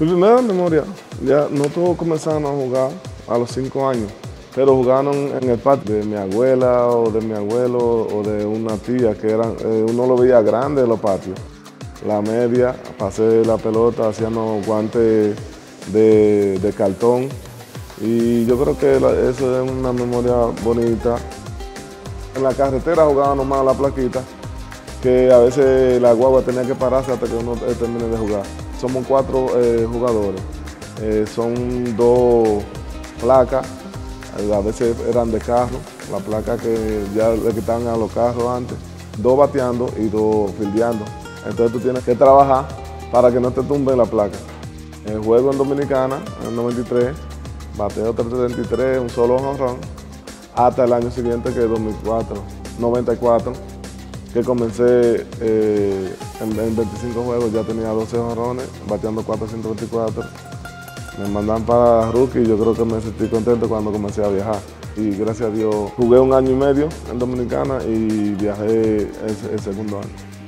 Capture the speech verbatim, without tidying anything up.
Mi primera memoria, ya nosotros comenzamos a jugar a los cinco años, pero jugaron en el patio de mi abuela o de mi abuelo o de una tía, que eran, eh, uno lo veía grande en los patios. La media, pasé la pelota, hacíamos guantes de, de cartón y yo creo que la, eso es una memoria bonita. En la carretera jugábamos más la plaquita, que a veces la guagua tenía que pararse hasta que uno termine de jugar. Somos cuatro eh, jugadores, eh, son dos placas, a veces eran de carro, la placa que ya le quitaban a los carros antes, dos bateando y dos fildeando. Entonces tú tienes que trabajar para que no te tumben la placa. El juego en Dominicana, en el noventa y tres, bateo trescientos setenta y tres, un solo jonrón, hasta el año siguiente que es dos mil cuatro, noventa y cuatro, que comencé eh, en, en veinticinco juegos, ya tenía doce jonrones, bateando cuatrocientos veinticuatro. Me mandan para rookie y yo creo que me sentí contento cuando comencé a viajar. Y gracias a Dios jugué un año y medio en Dominicana y viajé el, el segundo año.